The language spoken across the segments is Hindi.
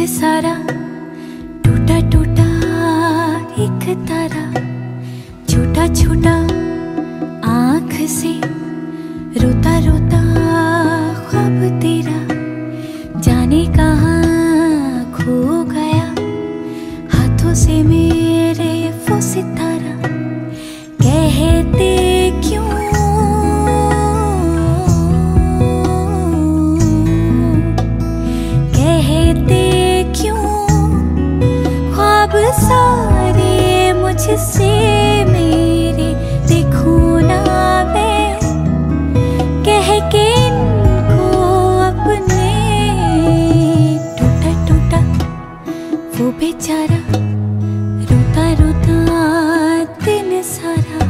एक सारा टूटा टूटा एक तारा, छोटा छोटा आँख से रोता रोता ख्वाब तेरा जाने कहाँ खो गया। हाथों से मेरे वो सितारा कहते क्यों सारे मुझसे मेरे देखूं ना मैं कह के इनको अपने। टूटा टूटा वो बेचारा रोता रोता दिन सारा,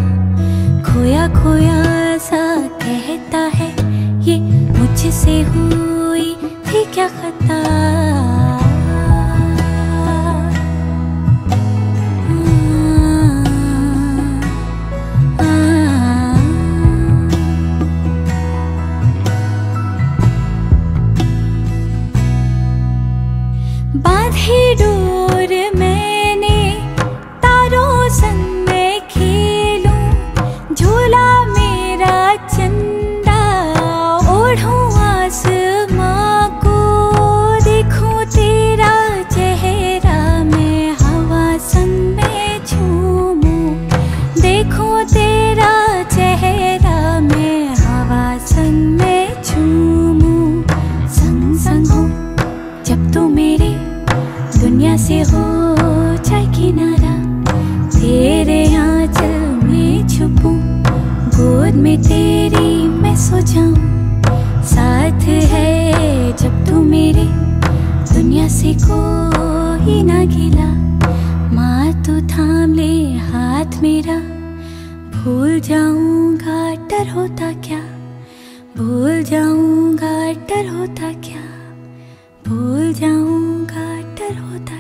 खोया खोया सा कहता है ये मुझसे हुई थी क्या खता। बांधी डोर मैंने तारों संग में खेलूं, झूला मेरा चंदा ओढ़ूं आसमां को, देखूं तेरा चेहरा मैं हवा संग में झूमूं, देखूं तेरा चेहरा मैं हवा संग में झूमूं। संग संग हो जब तू मेरे, दुनिया से हो जाए किनारा, तेरे आंचल में छुपूं, गोद में तेरी मैं सो जाऊं। साथ है जब तू मेरे, दुनिया से कोई ना गिला, माँ तू थाम ले हाथ मेरा, भूल जाऊंगा डर होता क्या, भूल जाऊंगा डर होता क्या, भूल जाऊंगा डर होता